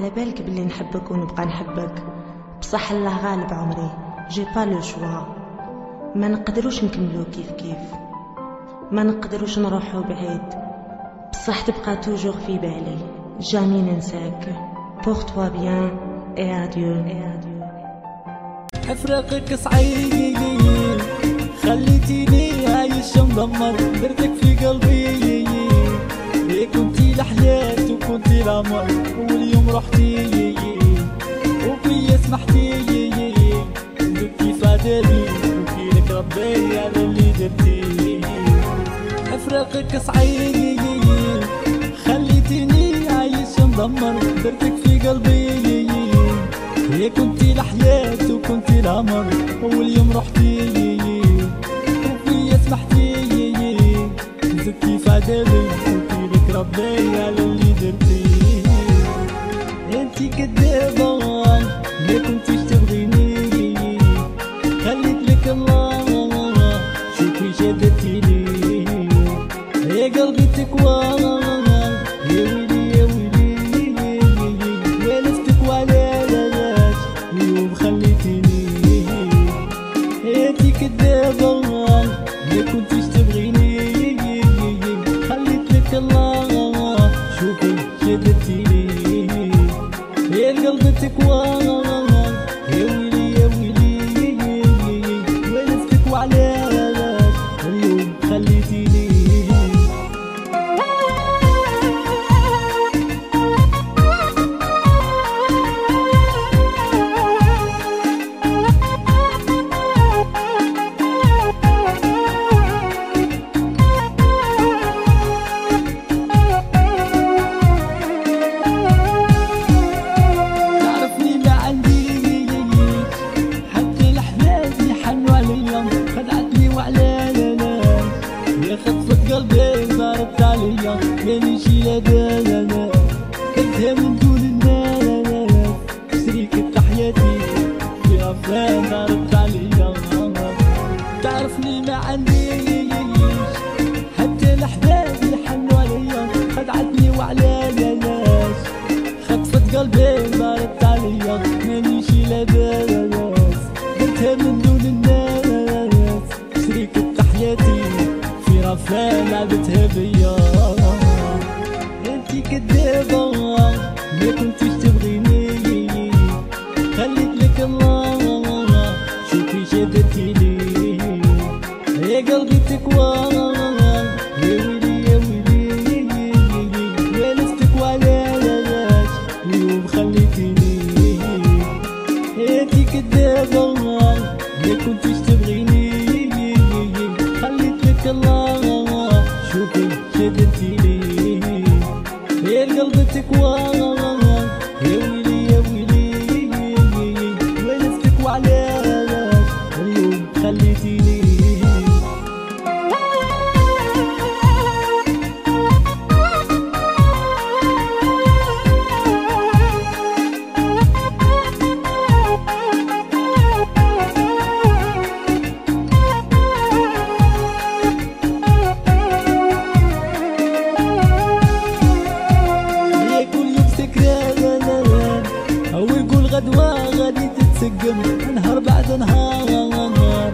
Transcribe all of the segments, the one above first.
على بالك باللي نحبك ونبقى نحبك، بصح الله غالب عمري، جي با لو شوا، ما نقدروش نكملو كيف كيف، ما نقدروش نروحو بعيد، بصح تبقى توجور في بالي، جامي ننساك، بوغ توا بيان، اي اديو. افراقك صعيب خليتيني عايش مدمر، درتك في قلبي كنتي لحياتي وكنتي العمر، واليوم رحتي وفيا سمحتي ندبتي في عذابي وكيلك ربي على اللي درتي. افراقك صعيب خليتيني عايش مدمر، درتك في قلبي يا كنتي لحياتي وكنتي العمر، واليوم رحتي وفيا سمحتي ندبتي في عذابي ربي على اللي درتيه. انتي كدابة ما كنتيش تبغيني، خليت لك الله شوفي جابتيني، يا قلبي تكوى يا ويلي يا ويلي، والفتك وعلاش اليوم خليتيني. انتي كدابة ما كنتيش تبغيني، خليت لك الله يا القلب تكوى يا ويلي يا ويلي، ولفتك وعلاش اليوم خليتيني. تعرفني ما عنديش حتى الأحباب يحنوا عليا، خدعتني وعلاش خطفت قلبي مارت عليا، مانيش لا باس درتها من دون الناس، شريكة حياتي في رفاه لعبتها بيا. انتي كدابة ما كنتيش تبغيني، خليت لك الله شوفي جابتيني، يا قلبي تكوى يا ويلي يا ويلي، والفتك وعلاش اليوم خليتيني. انتي كدابة ما كنتيش تبغيني، خليت لك الله شوفي جدتيني، يا قلبي تكوى يا ويلي يا ويلي، والفتك وعلاش اليوم خليتيني. نهار بعد نهار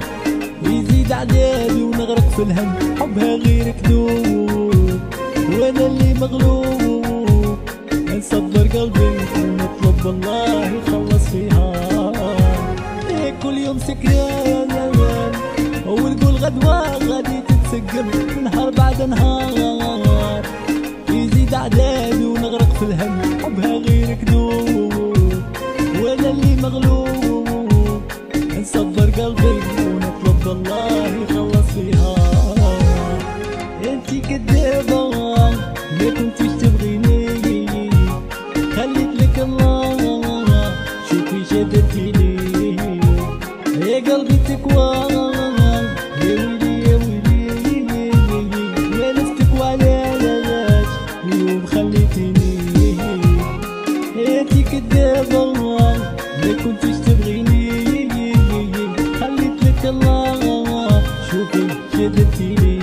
يزيد عذابي ونغرق في الهم، حبها غير كذوب وانا اللي مغلوب، نصبر قلبي ونطلب الله يخلص فيها. كل يوم سكران ونقول غدوة غادي تتسقم، نهار بعد نهار يزيد عذابي ونغرق في الهم، حبها غير كذوب وانا اللي مغلوب، نصبر قلبي ونطلب الله يخلص فيها. انتي كدابة ما كنتيش تبغيني، خليت لك الله شوفي جدتيني، يا قلبي تكوى يا ويلي يا ويلي، والفتك وعلاش اليوم خليتيني. انتي كدابة ما كنتيش تبغيني، الله شوفي جدتيني،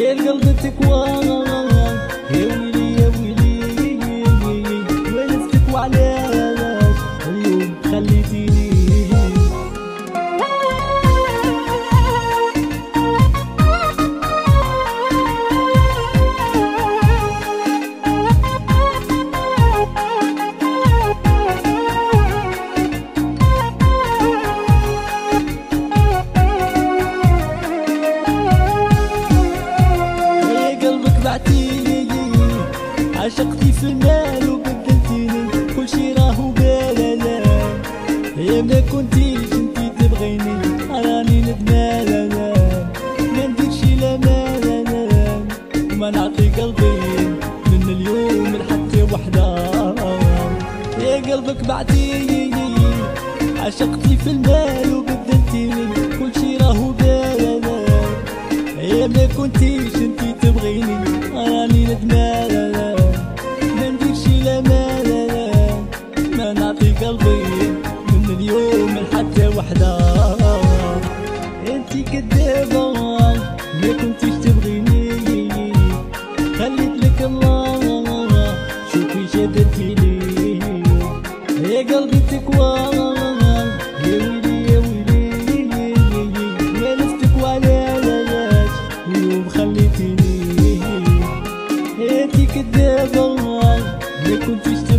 يا القلب تكوى يا ويلي يا ويلي. بالو بدلتيني كل شي راهو بلا يا ما كنتيش انتي تبغيني راني ندمان انا ما نديرشي لا مال وما نعطي قلبي من اليوم لحتى وحده يا قلبك بعتيني عشقتي في المال وبدلتيني كل شي راهو بلا يا ما كنتيش انتي تبغيني راني ندمان وحده انتي كدابة ما كنتيش تبغيني خليت لك الله شوفي شدتي لي يا قلبي تكوى يا ويلي يا ويلي جالستك وعلاش اليوم خليتيني انتي كدابة ما كنتيش